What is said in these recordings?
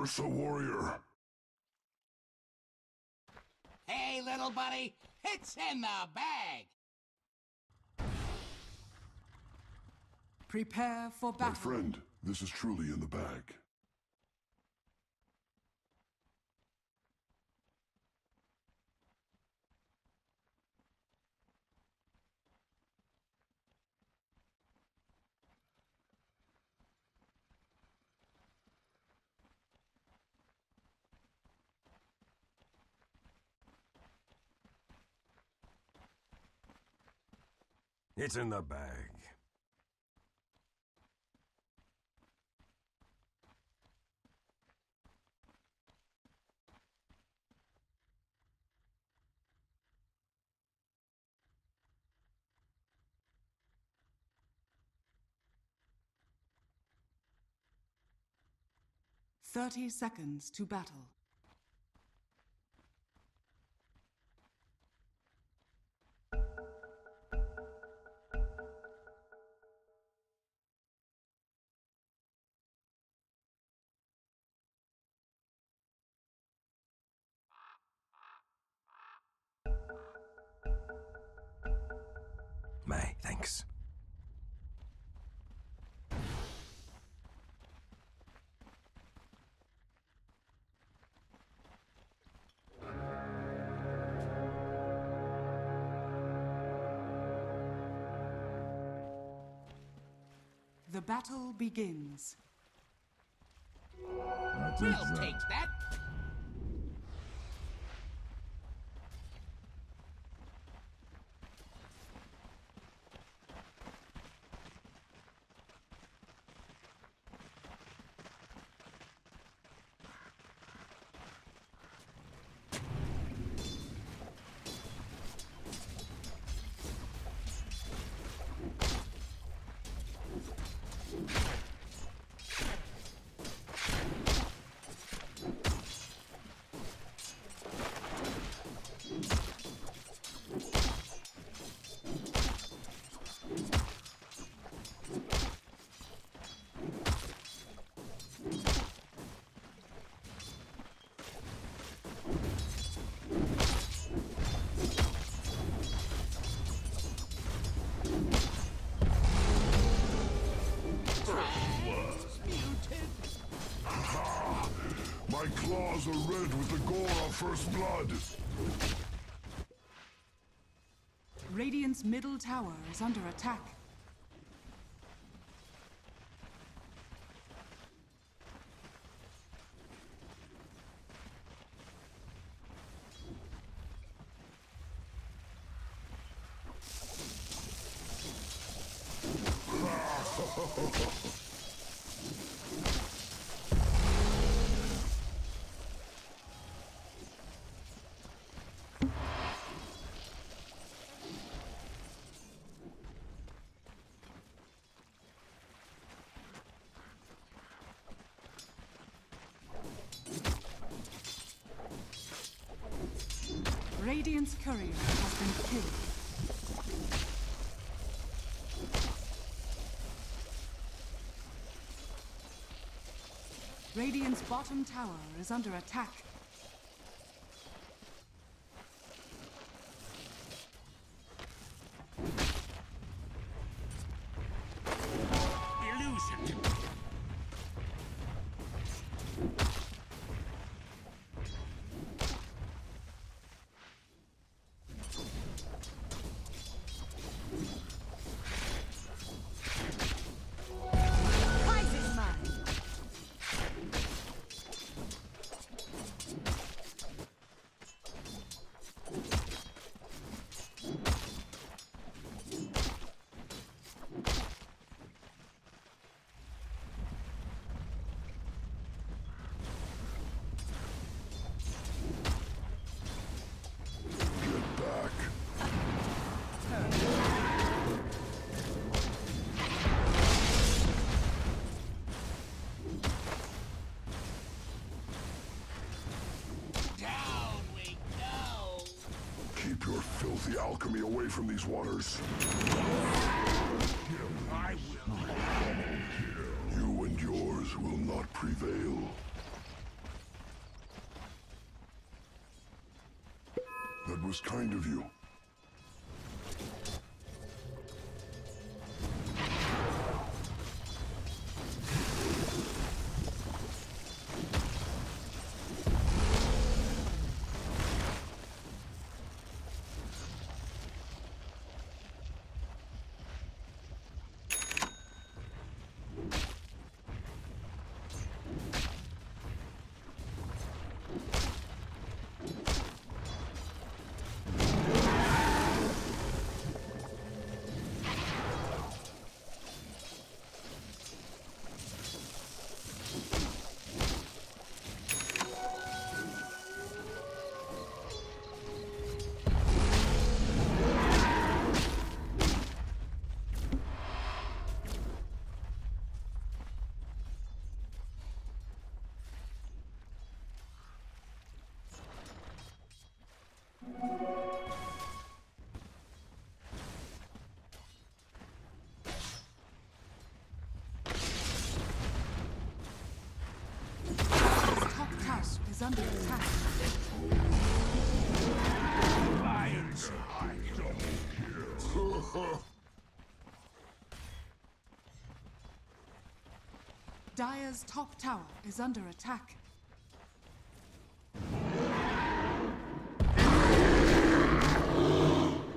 Ursa Warrior. Hey, little buddy, it's in the bag. Prepare for battle. My friend, this is truly in the bag. It's in the bag. Thirty seconds to battle. My thanks. The battle begins. We'll take that. Claws are red with the gore of first blood. Radiant's middle tower is under attack. Radiant's courier has been killed. Radiant's bottom tower is under attack. The alchemy away from these waters. I will. You and yours will not prevail. was kind of you. Under attack. Lions, I double kill. Dire's top tower is under attack.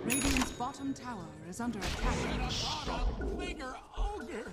Radiant's bottom tower is under attack. A bigger ogre.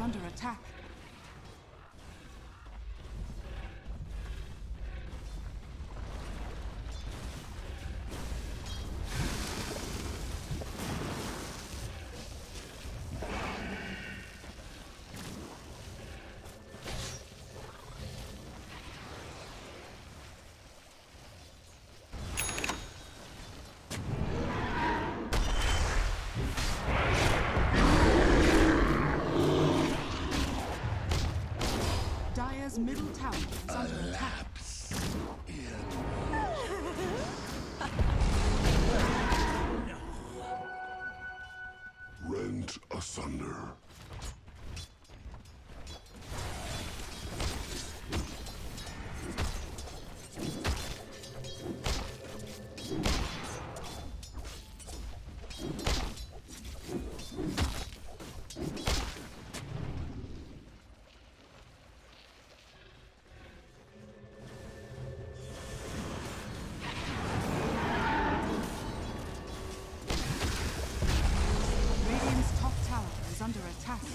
Under attack. Middle tower is under attack. No. Rent asunder. taski.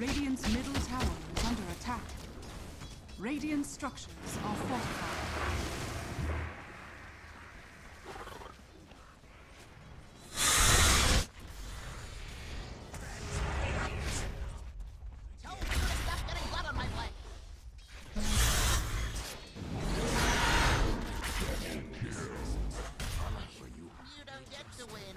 Radiant's middle tower is under attack. Radiant structures are fortified. Tell me to stop getting blood on my leg. You don't get to win.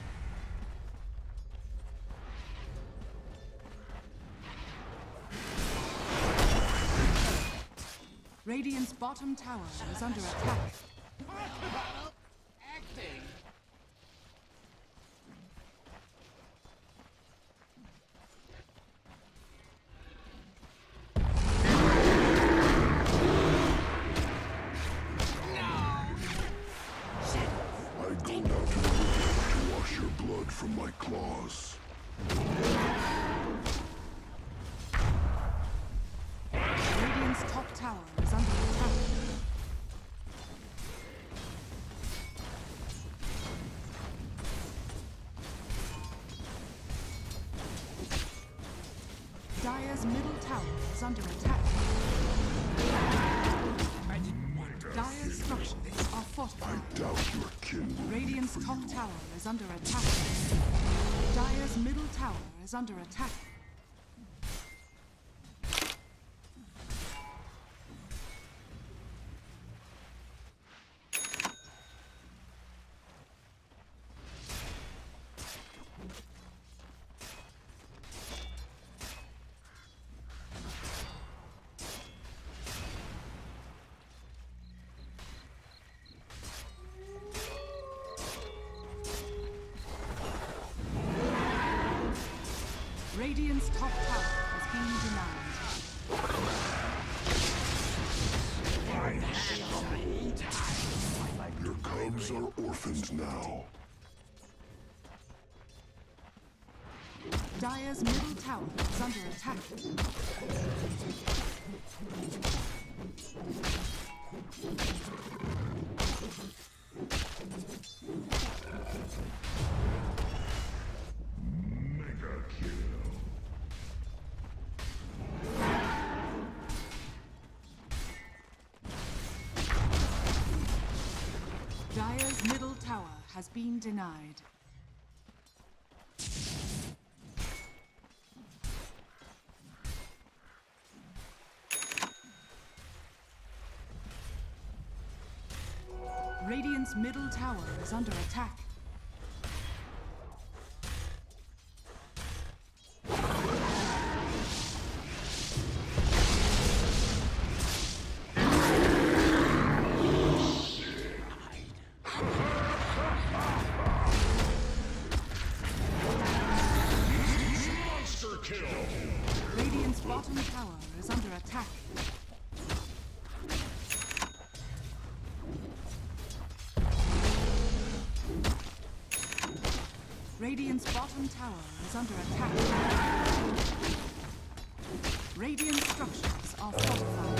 Radiant's bottom tower is under attack. Acting. No. I go now to wash your blood from my claws. Top tower is under attack. Dire's middle tower is under attack. Dire's structures are fortified. I doubt your kin. Radiant's top tower is under attack. Dire's middle tower is under attack. Radiant's top tower is being denied. Your cubs are orphaned now. Dire's middle tower is under attack. Mega kill. Dire's middle tower has been denied. Radiant's middle tower is under attack. Radiant's bottom tower is under attack. Radiant structures are fortified.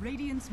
Radiant's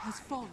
Has fallen.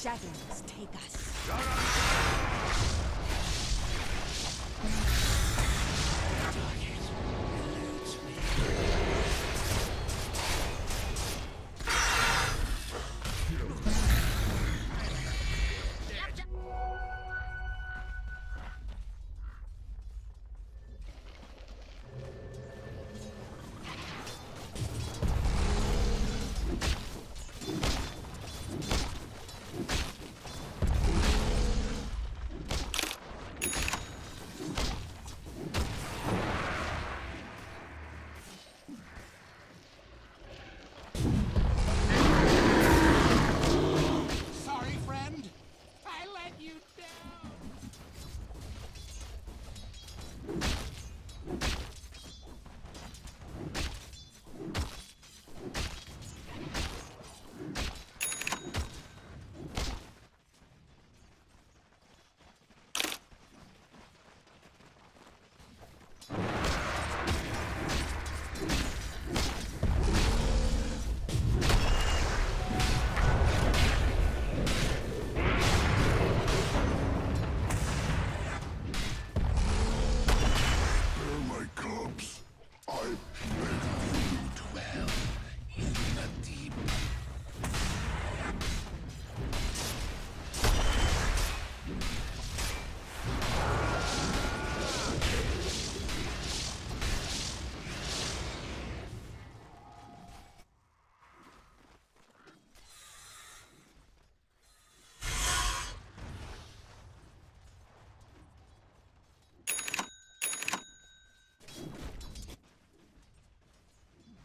Shadows take us.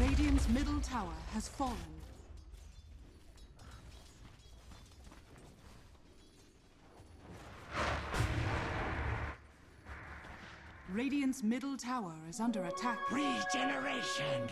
Radiant's middle tower has fallen. Radiant's middle tower is under attack. Regeneration!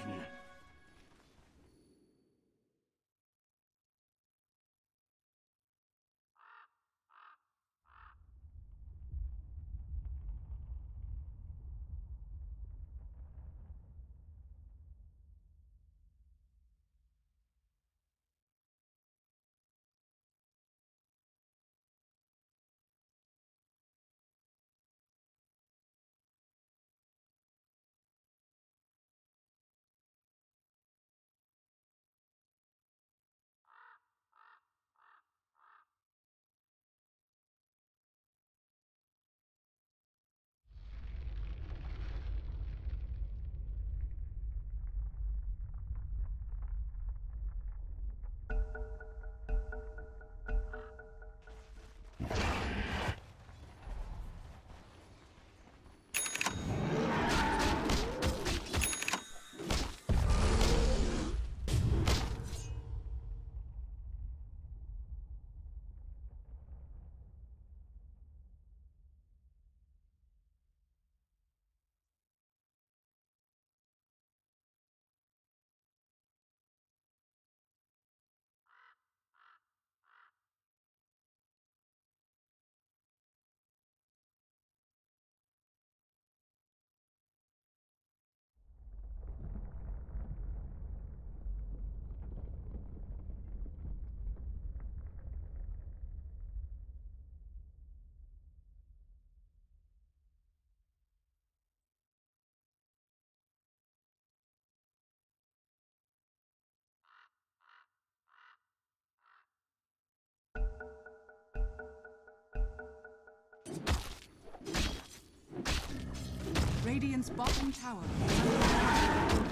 Radiant's bottom tower. Beautiful.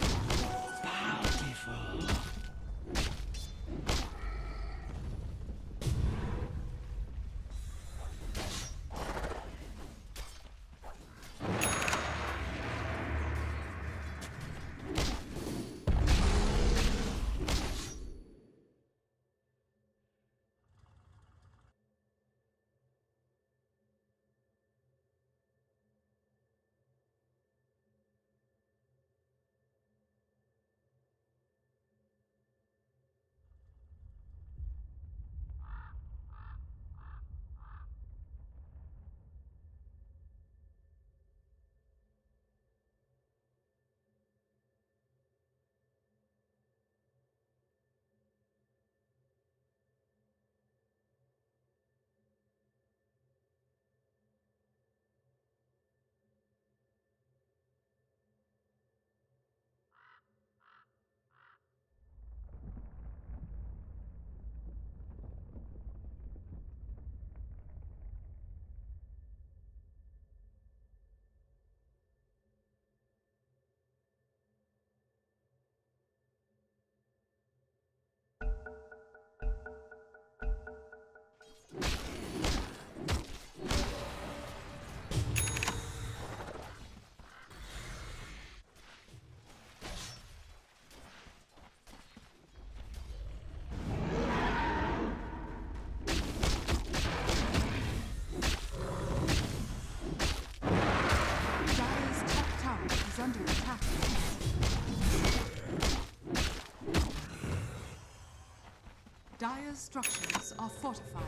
Dire's structures are fortified.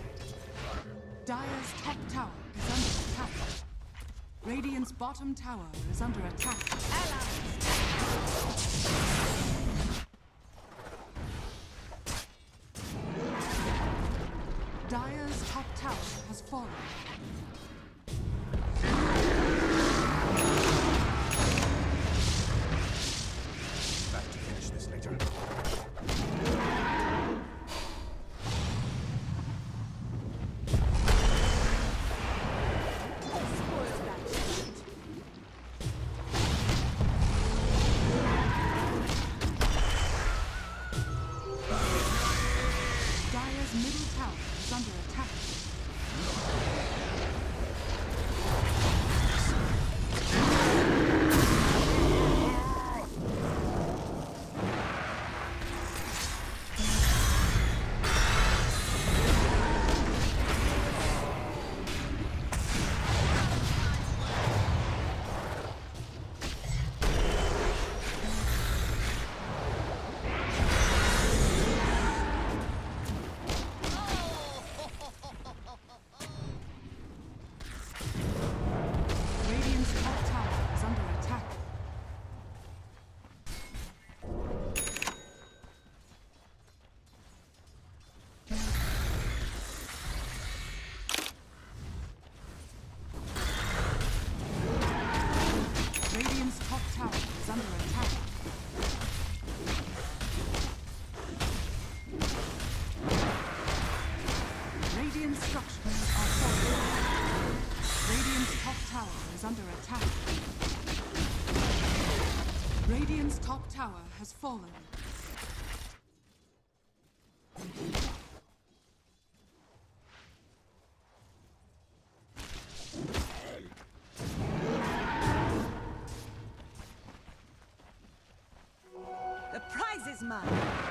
Dire's top tower is under attack. Radiant's bottom tower is under attack. Allies! Dire's top tower has fallen. Radiant's top tower has fallen. The prize is mine!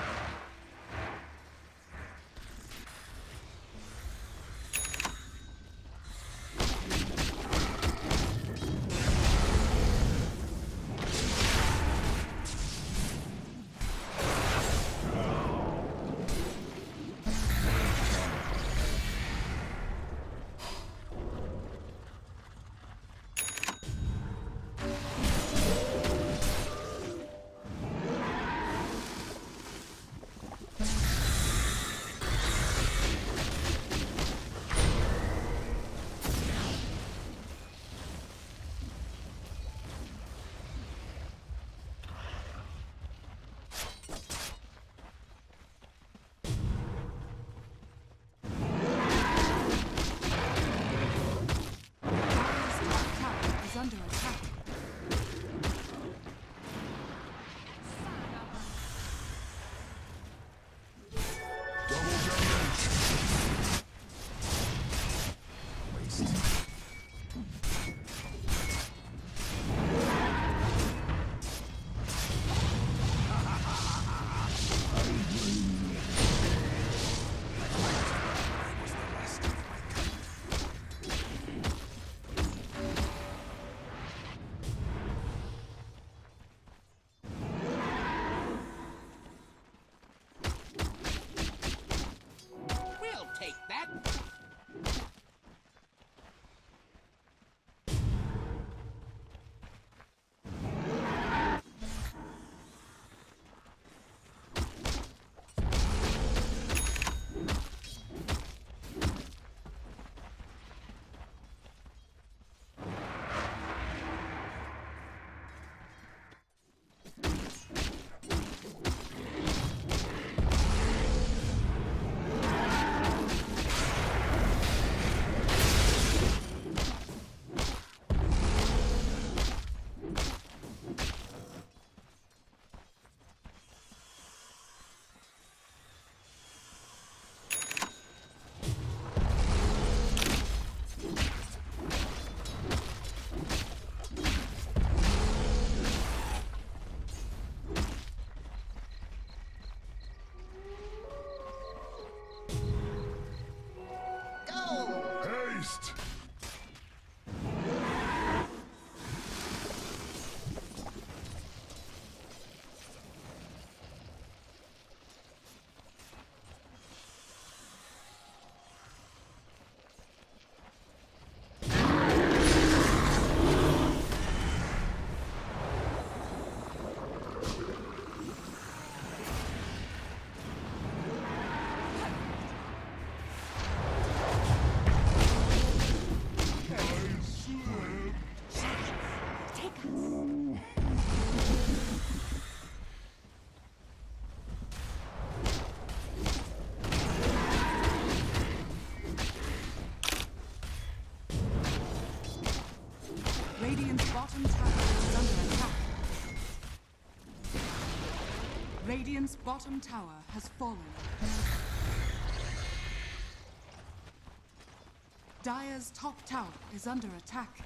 first. Radiant's bottom tower has fallen. Dire's top tower is under attack.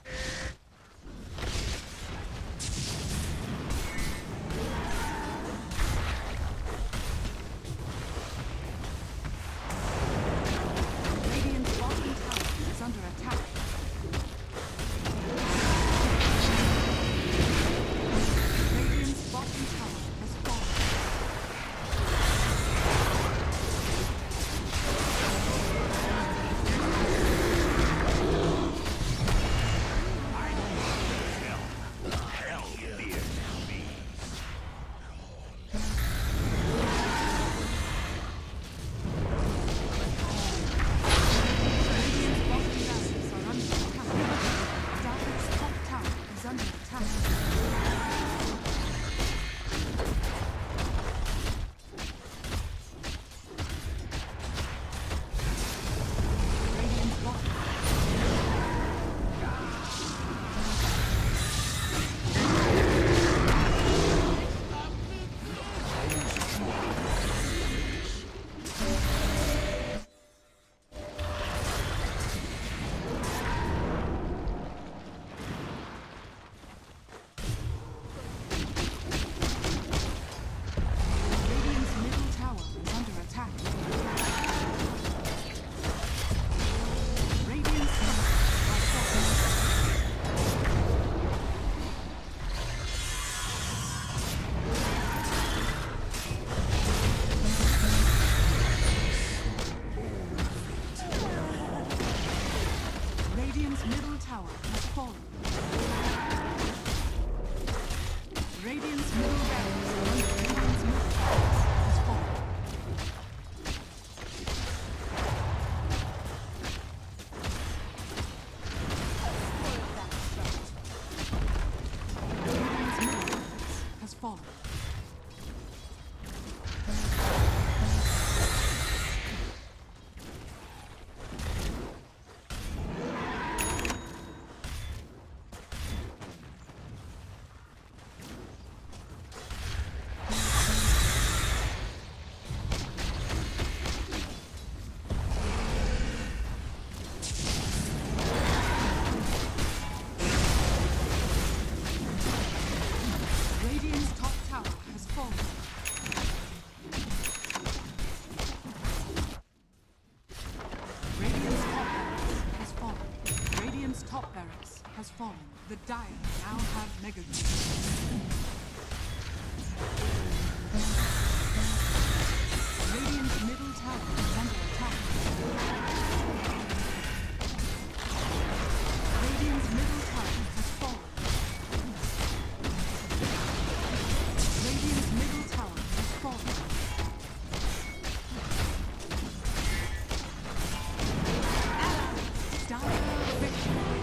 The Dire now have Mega Cube. Radiant's middle tower is under attack. Radiant's middle tower has fallen. Radiant's middle tower has fallen. Dire victory.